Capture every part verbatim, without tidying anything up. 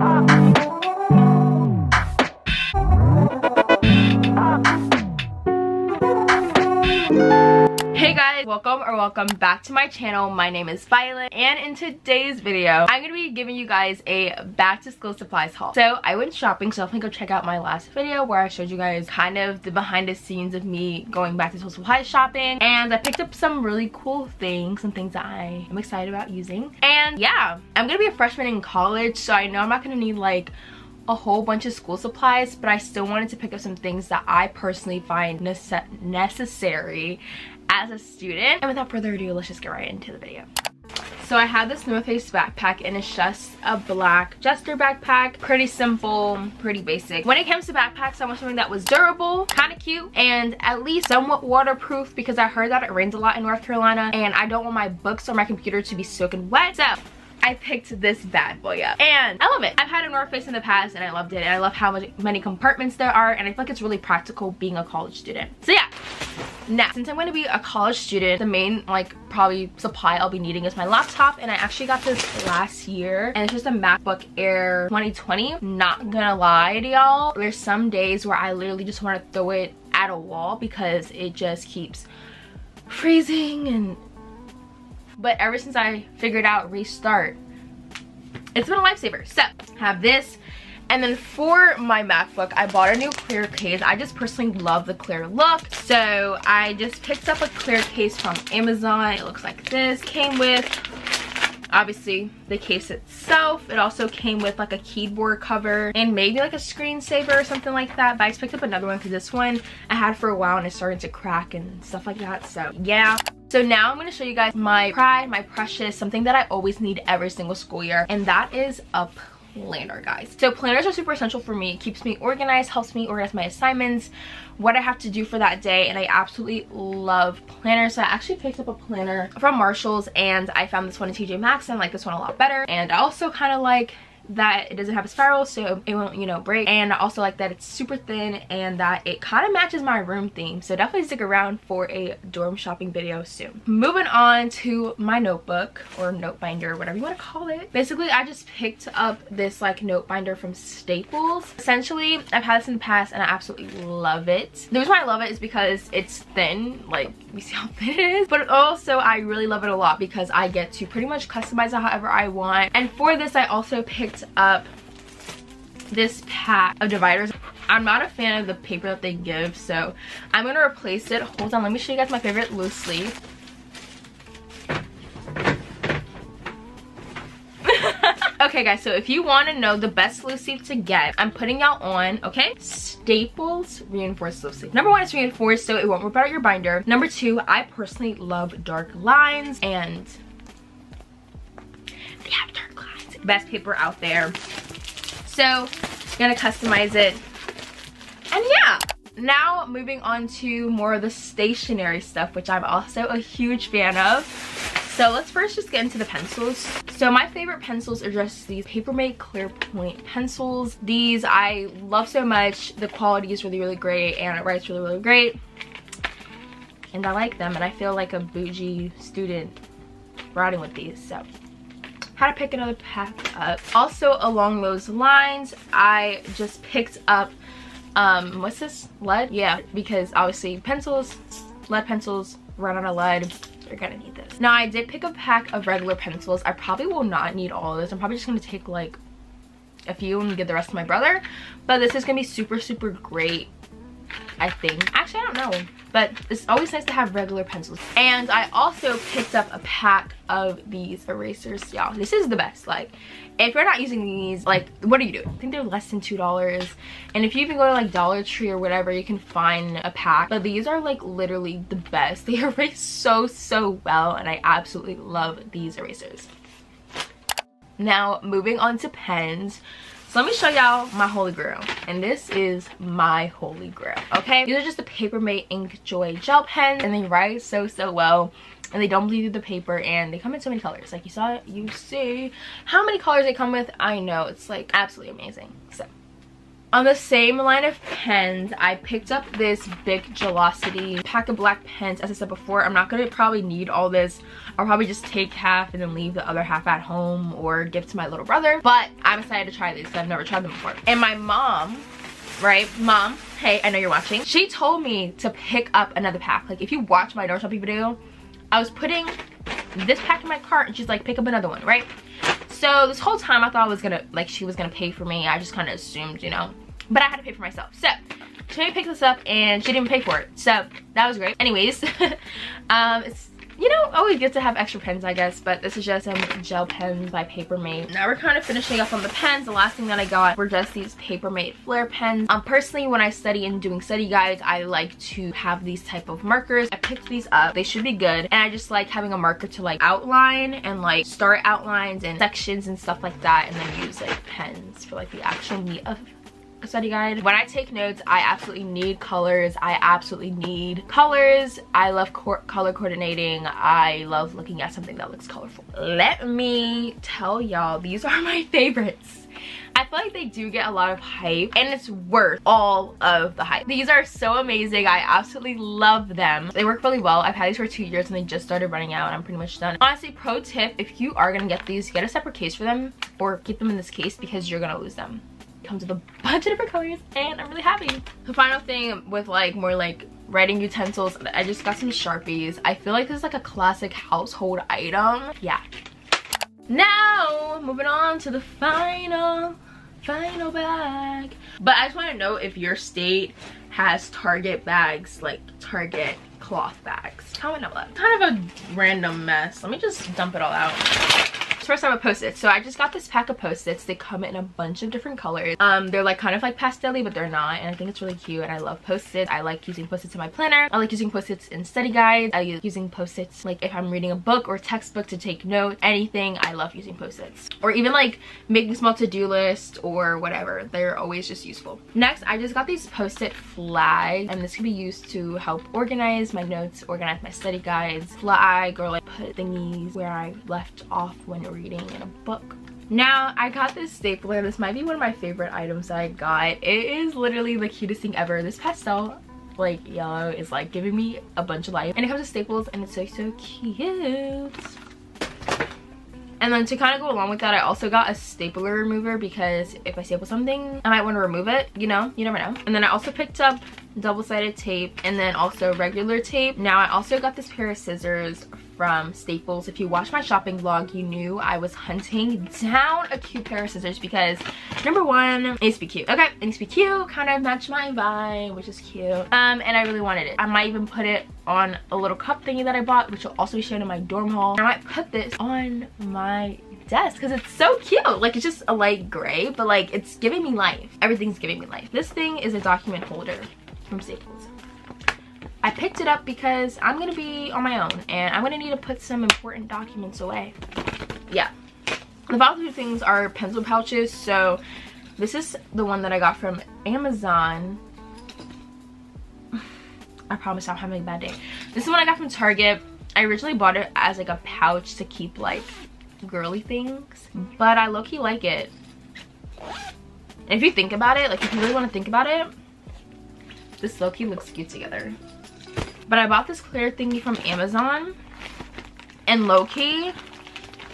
Hey guys, welcome or welcome back to my channel. My name is Violet and in today's video I'm gonna be giving you guys a back to school supplies haul. So I went shopping, so definitely go check out my last video where I showed you guys kind of the behind the scenes of me going back to school supplies shopping, and I picked up some really cool things, some things that I am excited about using. And yeah, I'm gonna be a freshman in college, so I know I'm not gonna need like a whole bunch of school supplies, but I still wanted to pick up some things that I personally find nece necessary as a student. And without further ado, let's just get right into the video. So I have this North Face backpack, and it's just a black jester backpack. Pretty simple, pretty basic. When it comes to backpacks, I want something that was durable, kind of cute, and at least somewhat waterproof, because I heard that it rains a lot in North Carolina and I don't want my books or my computer to be soaking wet. So I picked this bad boy up and I love it. I've had a North Face in the past and I loved it, and I love how much, many compartments there are, and I feel like it's really practical being a college student. So yeah, now since I'm going to be a college student, the main like probably supply I'll be needing is my laptop, and I actually got this last year, and it's just a MacBook Air twenty twenty. Not gonna lie to y'all, there's some days where I literally just want to throw it at a wall because it just keeps freezing. And but ever since I figured out restart, it's been a lifesaver. So have this, and then for my MacBook I bought a new clear case. I just personally love the clear look, so I just picked up a clear case from Amazon. It looks like this. Came with obviously the case itself. It also came with like a keyboard cover and maybe like a screensaver or something like that, but I just picked up another one because this one I had for a while and it's starting to crack and stuff like that. So yeah. So now I'm going to show you guys my pride, my precious, something that I always need every single school year, and that is a planner, guys. So planners are super essential for me. It keeps me organized, helps me organize my assignments, what I have to do for that day, and I absolutely love planners. So I actually picked up a planner from Marshall's, and I found this one in T J Maxx, and I like this one a lot better. And I also kind of like that it doesn't have a spiral, so it won't, you know, break. And I also like that it's super thin and that it kind of matches my room theme. So definitely stick around for a dorm shopping video soon. Moving on to my notebook or note binder, whatever you want to call it. Basically I just picked up this like note binder from Staples. Essentially I've had this in the past and I absolutely love it. The reason why I love it is because it's thin, like you see how thin it is, but also I really love it a lot because I get to pretty much customize it however I want. And for this I also picked up this pack of dividers. I'm not a fan of the paper that they give, so I'm gonna replace it. Hold on, let me show you guys my favorite loose sleeve. Okay guys, so if you want to know the best loose sleeve to get, I'm putting y'all on, okay? Staples reinforced loose sleeve. Number one, it's reinforced so it won't rip out your binder. Number two, I personally love dark lines, and they have dark lines. Best paper out there. So gonna customize it, and yeah. Now moving on to more of the stationery stuff, which I'm also a huge fan of. So let's first just get into the pencils. So my favorite pencils are just these Papermate Clear Point pencils. These I love so much. The quality is really really great and it writes really really great, and I like them, and I feel like a bougie student writing with these. So how to pick another pack up. Also along those lines, I just picked up um what's this, lead? Yeah, because obviously pencils, lead pencils run out of lead, you're gonna need this. Now I did pick a pack of regular pencils. I probably will not need all of this. I'm probably just gonna take like a few and give the rest to my brother, but this is gonna be super super great, I think. Actually, I don't know, but it's always nice to have regular pencils. And I also picked up a pack of these erasers. Y'all, this is the best. Like, if you're not using these, like, what are you doing? I think they're less than two dollars. And if you even go to like Dollar Tree or whatever, you can find a pack. But these are like literally the best. They erase so, so well, and I absolutely love these erasers. Now, moving on to pens. So let me show y'all my holy grail, and this is my holy grail, okay? These are just the Paper Mate Ink Joy gel pens, and they write so, so well, and they don't bleed through the paper, and they come in so many colors. Like, you saw, you see how many colors they come with. I know, it's like absolutely amazing. So On the same line of pens, I picked up this Bic Gel-ocity pack of black pens. As I said before, I'm not going to probably need all this. I'll probably just take half and then leave the other half at home or give to my little brother. But I'm excited to try these because I've never tried them before. And my mom, right? Mom, hey, I know you're watching. She told me to pick up another pack. Like, if you watch my door shopping video, I was putting this pack in my cart and she's like, pick up another one, right? So this whole time I thought I was gonna, like, she was gonna pay for me. I just kind of assumed, you know, but I had to pay for myself. So she picked this up and she didn't pay for it. So that was great. Anyways, um, it's, you know, always good to have extra pens, I guess, but this is just some gel pens by Paper Mate. Now we're kind of finishing up on the pens. The last thing that I got were just these Paper Mate Flair pens. Um, personally, when I study and doing study guides, I like to have these type of markers. I picked these up. They should be good. And I just like having a marker to like outline and like start outlines and sections and stuff like that, and then use like pens for like the actual meat of a study guide. When I take notes, I absolutely need colors. I absolutely need colors. I love co color coordinating. I love looking at something that looks colorful. Let me tell y'all, these are my favorites. I feel like they do get a lot of hype and it's worth all of the hype. These are so amazing. I absolutely love them. They work really well. I've had these for two years and they just started running out and I'm pretty much done. Honestly, pro tip, if you are gonna get these, get a separate case for them or keep them in this case because you're gonna lose them. Comes with a bunch of different colors and I'm really happy. The final thing with like more like writing utensils, I just got some Sharpies. I feel like this is like a classic household item. Yeah. Now moving on to the final final bag. But I just want to know if your state has Target bags, like Target cloth bags. Comment down below. Kind of a random mess. Let me just dump it all out. First time I post-it. So I just got this pack of post-its. They come in a bunch of different colors. Um, they're like kind of like pastel-y, but they're not. And I think it's really cute. And I love post-its. I like using post-its in my planner. I like using post-its in study guides. I use using post-its like if I'm reading a book or a textbook to take notes, anything. I love using post-its. Or even like making small to-do lists or whatever. They're always just useful. Next, I just got these post-it flags, and this can be used to help organize my notes, organize my study guides, flag, or like put thingies where I left off when we reading in a book. Now I got this stapler. This might be one of my favorite items that I got. It is literally the cutest thing ever. This pastel like yellow is like giving me a bunch of life, and it comes with staples and it's so so cute. And then to kind of go along with that, I also got a stapler remover because if I staple something I might want to remove it, you know, you never know. And then I also picked up double-sided tape and then also regular tape. Now I also got this pair of scissors from Staples. If you watched my shopping vlog, you knew I was hunting down a cute pair of scissors because number one, it needs to be cute. Okay, it needs to be cute, kind of match my vibe, which is cute. Um, and I really wanted it. I might even put it on a little cup thingy that I bought, which will also be shown in my dorm haul. I might put this on my desk because it's so cute. Like, it's just a light gray, but like it's giving me life. Everything's giving me life. This thing is a document holder from Staples. I picked it up because I'm gonna be on my own and I'm gonna need to put some important documents away. Yeah. The final two things are pencil pouches. So this is the one that I got from Amazon. I promise I'm having a bad day. This is one I got from Target. I originally bought it as like a pouch to keep like girly things, but I low-key like it. And if you think about it, like if you really want to think about it, this low-key looks cute together. But I bought this clear thingy from Amazon, and low-key,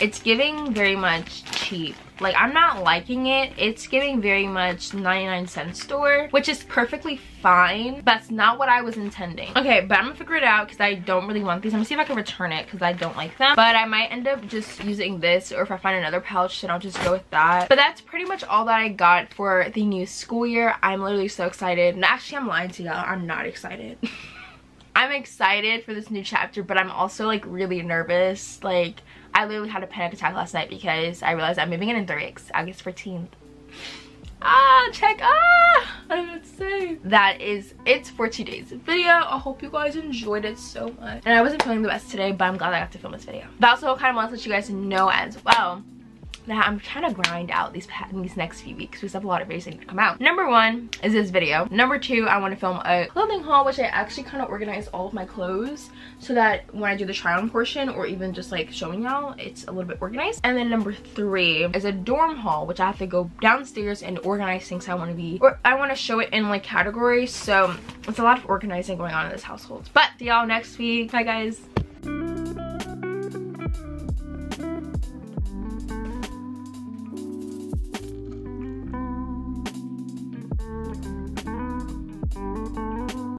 it's giving very much cheap. Like, I'm not liking it. It's giving very much ninety-nine cent store, which is perfectly fine. That's not what I was intending. Okay, but I'm gonna figure it out because I don't really want these. I'm gonna see if I can return it because I don't like them. But I might end up just using this, or if I find another pouch, then I'll just go with that. But that's pretty much all that I got for the new school year. I'm literally so excited. And actually, I'm lying to y'all. I'm not excited. I'm excited for this new chapter, but I'm also like really nervous. Like, I literally had a panic attack last night because I realized I'm moving in in three weeks, August fourteenth. Ah, check, ah, I don't know what to say. That is it for today's video. I hope you guys enjoyed it so much. And I wasn't feeling the best today, but I'm glad I got to film this video. But I also kind of want to let you guys know as well that I'm trying to grind out these these next few weeks because I have a lot of videos that need to come out. Number one is this video. Number two, I want to film a clothing haul, which I actually kind of organized all of my clothes so that when I do the try on portion or even just like showing y'all, it's a little bit organized. And then number three is a dorm haul, which I have to go downstairs and organize things I want to be, or I want to show it in like categories. So it's a lot of organizing going on in this household. But see y'all next week. Bye guys.